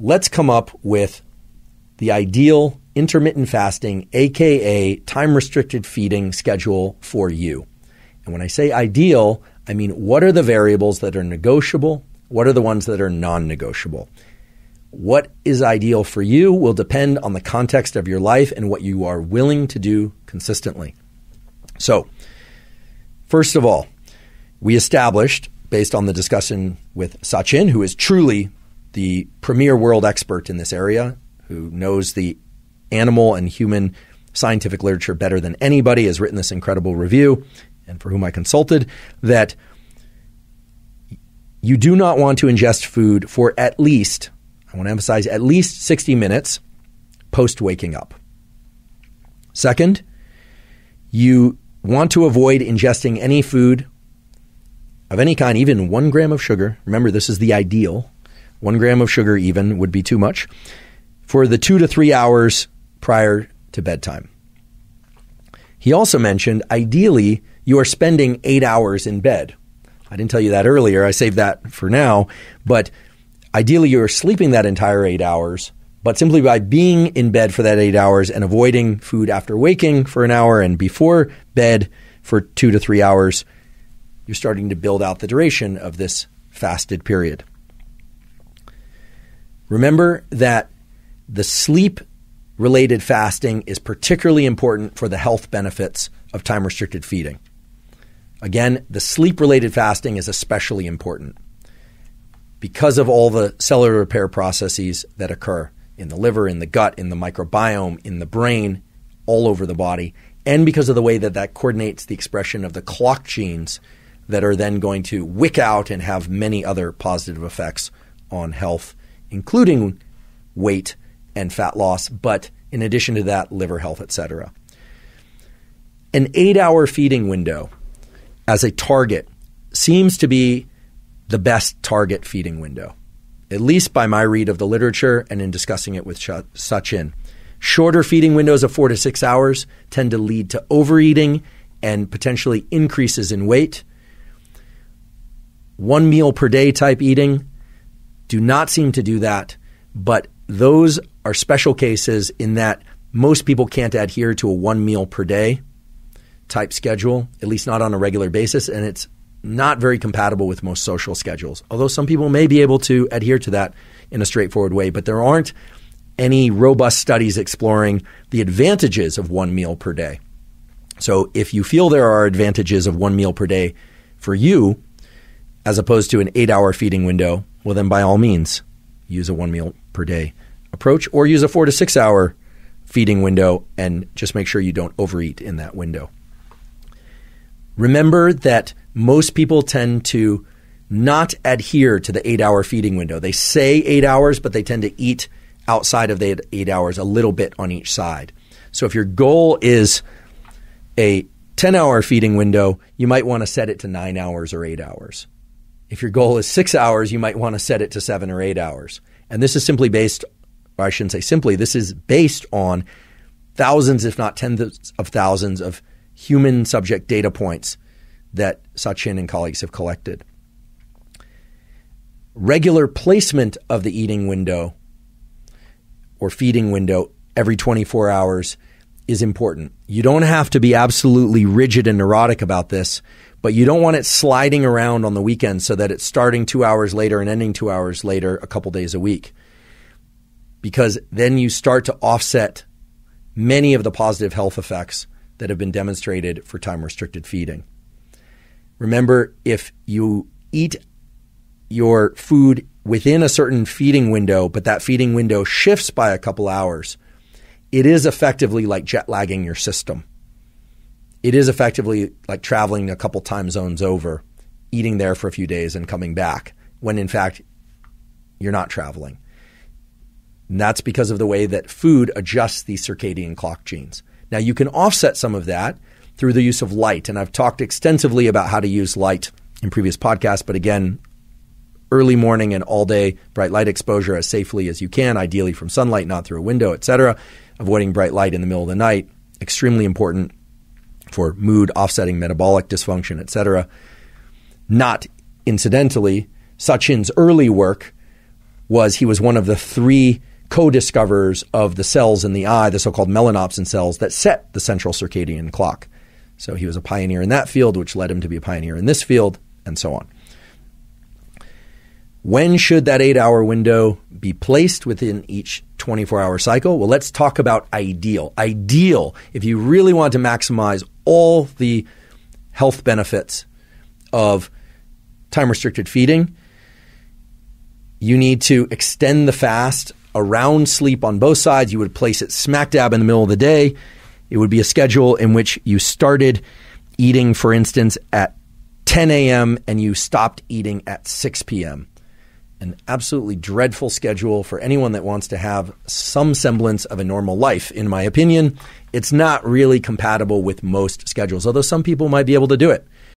let's come up with the ideal intermittent fasting, aka time-restricted feeding schedule for you. And when I say ideal, I mean, what are the variables that are negotiable? What are the ones that are non-negotiable? What is ideal for you will depend on the context of your life and what you are willing to do consistently. So, first of all, we established, based on the discussion with Sachin, who is truly the premier world expert in this area, who knows the animal and human scientific literature better than anybody, has written this incredible review, and for whom I consulted, that you do not want to ingest food for at least, I want to emphasize, at least 60 minutes post waking up. Second, you want to avoid ingesting any food of any kind, even 1 gram of sugar. Remember, this is the ideal. 1 gram of sugar even would be too much for the 2 to 3 hours prior to bedtime. He also mentioned, ideally, you are spending 8 hours in bed. I didn't tell you that earlier. I saved that for now. But ideally, you're sleeping that entire 8 hours. But simply by being in bed for that 8 hours and avoiding food after waking for an hour and before bed for 2 to 3 hours, you're starting to build out the duration of this fasted period. Remember that the sleep-related fasting is particularly important for the health benefits of time-restricted feeding. Again, the sleep-related fasting is especially important because of all the cellular repair processes that occur in the liver, in the gut, in the microbiome, in the brain, all over the body, and because of the way that that coordinates the expression of the clock genes that are then going to wick out and have many other positive effects on health, including weight and fat loss, but in addition to that, liver health, etc. An 8-hour feeding window as a target seems to be the best target feeding window, at least by my read of the literature and in discussing it with Sachin. Shorter feeding windows of 4 to 6 hours tend to lead to overeating and potentially increases in weight. 1 meal per day type eating do not seem to do that, but those are special cases in that most people can't adhere to a 1 meal per day type schedule, at least not on a regular basis, and it's not very compatible with most social schedules, although some people may be able to adhere to that in a straightforward way, but there aren't any robust studies exploring the advantages of 1 meal per day. So if you feel there are advantages of 1 meal per day for you, as opposed to an 8-hour feeding window, well, then by all means, use a 1 meal per day approach or use a 4 to 6 hour feeding window and just make sure you don't overeat in that window. Remember that most people tend to not adhere to the 8-hour feeding window. They say 8 hours, but they tend to eat outside of the 8 hours a little bit on each side. So if your goal is a 10-hour feeding window, you might want to set it to 9 hours or 8 hours. If your goal is 6 hours, you might want to set it to 7 or 8 hours. And this is simply based, or I shouldn't say simply, this is based on thousands, if not tens of thousands of human subject data points that Sachin and colleagues have collected. Regular placement of the eating window or feeding window every 24 hours is important. You don't have to be absolutely rigid and neurotic about this, but you don't want it sliding around on the weekend so that it's starting 2 hours later and ending 2 hours later a couple days a week, because then you start to offset many of the positive health effects that have been demonstrated for time-restricted feeding. Remember, if you eat your food within a certain feeding window, but that feeding window shifts by a couple hours, it is effectively like jet lagging your system. It is effectively like traveling a couple time zones over, eating there for a few days and coming back, when in fact, you're not traveling. And that's because of the way that food adjusts the circadian clock genes. Now, you can offset some of that through the use of light. And I've talked extensively about how to use light in previous podcasts. But again, early morning and all day bright light exposure as safely as you can, ideally from sunlight, not through a window, etc. Avoiding bright light in the middle of the night, extremely important for mood, offsetting metabolic dysfunction, etc. Not incidentally, Sachin's early work was he was one of the three co-discoverers of the cells in the eye, the so-called melanopsin cells that set the central circadian clock. So he was a pioneer in that field, which led him to be a pioneer in this field, and so on. When should that 8-hour window be placed within each 24-hour cycle? Well, let's talk about ideal. Ideal, if you really want to maximize all the health benefits of time-restricted feeding, you need to extend the fast around sleep on both sides. You would place it smack dab in the middle of the day. It would be a schedule in which you started eating, for instance, at 10 a.m. and you stopped eating at 6 p.m. An absolutely dreadful schedule for anyone that wants to have some semblance of a normal life. In my opinion, it's not really compatible with most schedules, although some people might be able to do it.